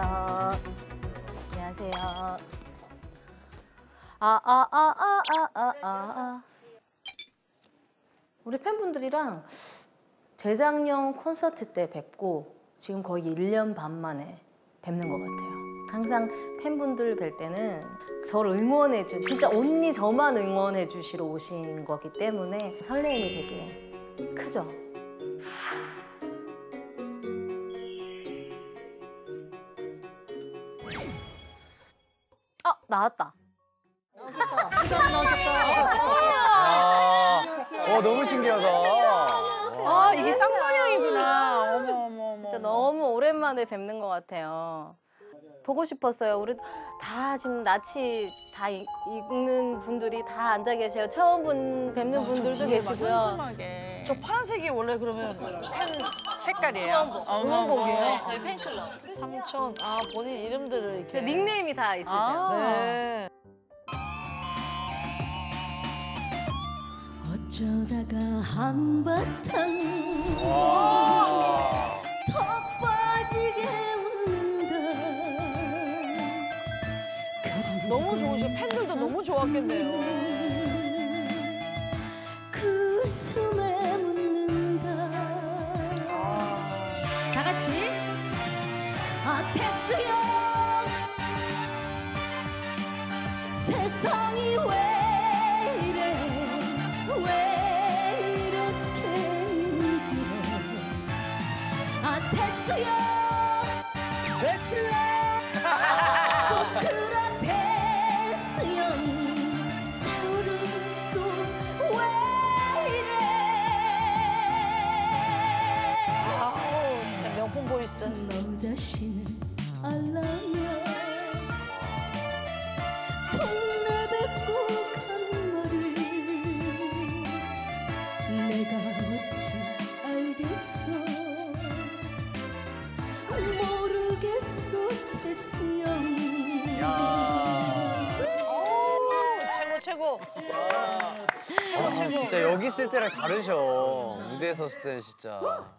안녕하세요. 안녕하세요. 우리 팬분들이랑 재작년 콘서트 때 뵙고 지금 거의 1년 반 만에 뵙는 것 같아요. 항상 팬분들 뵐 때는 저를 응원해주는, 진짜 언니 저만 응원해주시러 오신 거기 때문에 설레임이 되게 크죠. 아, 나왔다. 나왔다. 와, 너무 신기하다. 아, 이게 쌍문형이구나. 어머, 어머, 어머. 진짜 너무 오랜만에 뵙는 것 같아요. 보고 싶었어요. 우리 다 지금 낯이 다 익는 분들이 다 앉아 계세요. 처음 뵙는 분들도 계시고요. 한심하게. 저 파란색이 원래 그러면 팬 색깔이에요? 응원복이에요? 네, 저희 팬클럽. 삼촌, 아, 본인 이름들을 이렇게. 닉네임이 다 있으세요. 아, 네. 어쩌다가 한바탕 턱 빠지게. 너무 좋으셔. 팬들도 너무 좋았겠네요. 그 숨에 묻는다. 다 같이. 아, 테스형. 세상이 왜 이래? 왜 이렇게 힘들어? 아, 테스형. 왜 그래? 명품 보이스. 너 자신을 알라며 동네뱉고 간 말을 내가 어찌 알겠어. 모르겠어 테스형. 최고. 아, 진짜 여기 있을 때랑 다르셔. 무대에 섰을 때는 진짜.